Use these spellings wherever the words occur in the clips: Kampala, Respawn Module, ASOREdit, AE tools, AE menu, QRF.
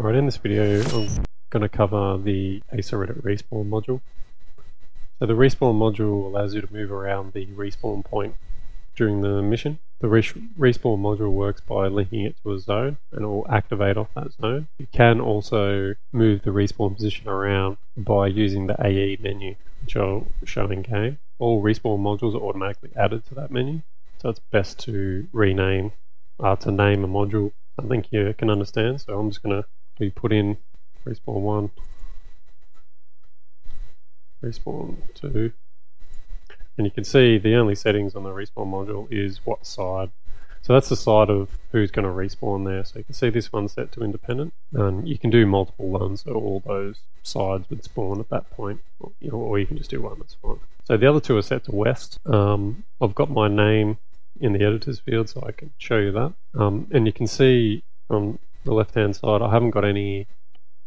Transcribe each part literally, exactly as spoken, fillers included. Alright, in this video I'm going to cover the ASOREdit respawn module. So the respawn module allows you to move around the respawn point during the mission. The res respawn module works by linking it to a zone and it will activate off that zone. You can also move the respawn position around by using the A E menu, which I'll show in game. All respawn modules are automatically added to that menu, so it's best to rename, uh, to name a module something you can understand. So I'm just going to We put in respawn one, respawn two, and you can see the only settings on the respawn module is what side. So that's the side of who's going to respawn there. So you can see this one's set to independent, and you can do multiple ones, so all those sides would spawn at that point, or you can just do one, that's fine. So the other two are set to west. Um, I've got my name in the editors field, so I can show you that. Um, and you can see on the left hand side I haven't got any,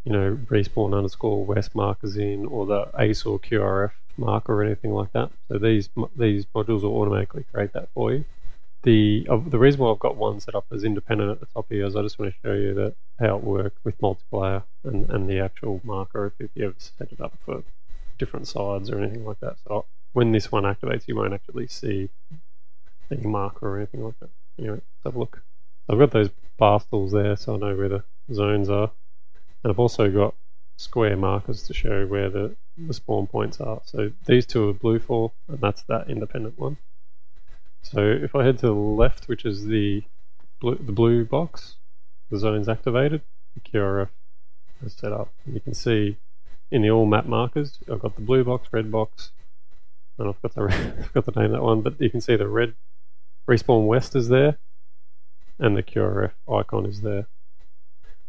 you know, respawn underscore west markers in, or the A C E or Q R F marker or anything like that, so these these modules will automatically create that for you. The uh, the reason why I've got one set up as independent at the top here is I just want to show you that how it works with multiplayer and, and the actual marker if, if you ever set it up for different sides or anything like that. So when this one activates you won't actually see the marker or anything like that. Anyway, let's have a look. I've got those bar stools there so I know where the zones are, and I've also got square markers to show where the, the spawn points are. So these two are blue for, and that's that independent one. So if I head to the left, which is the blue, the blue box, the zone's activated, the Q R F is set up. And you can see in the all map markers I've got the blue box, red box, and I've got the, I've got the name of that one, but you can see the red respawn west is there, and the Q R F icon is there.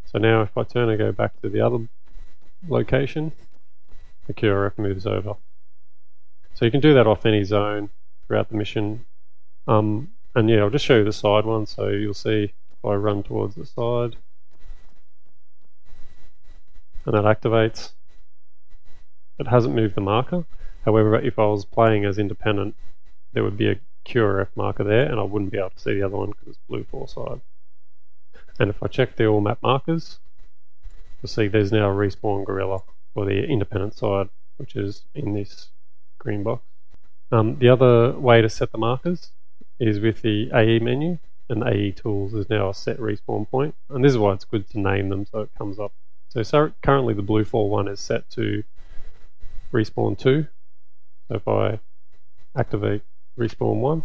So now if I turn and go back to the other location, the Q R F moves over. So you can do that off any zone throughout the mission. Um, and yeah, I'll just show you the side one, so you'll see if I run towards the side and that activates. It hasn't moved the marker, however if I was playing as independent there would be a Q R F marker there and I wouldn't be able to see the other one because it's blue four side. And if I check the all map markers, you'll see there's now a respawn gorilla for the independent side, which is in this green box. Um, the other way to set the markers is with the A E menu, and A E tools is now a set respawn point, and this is why it's good to name them so it comes up. So, so currently the blue four one is set to respawn two, so if I activate respawn one,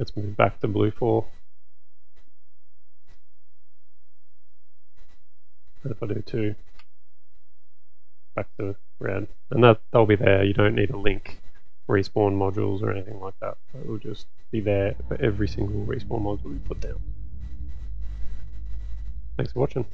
let's move back to blue four, and if I do two, back to red, and that, that'll be there. You don't need to link respawn modules or anything like that, it will just be there for every single respawn module we put down. Thanks for watching.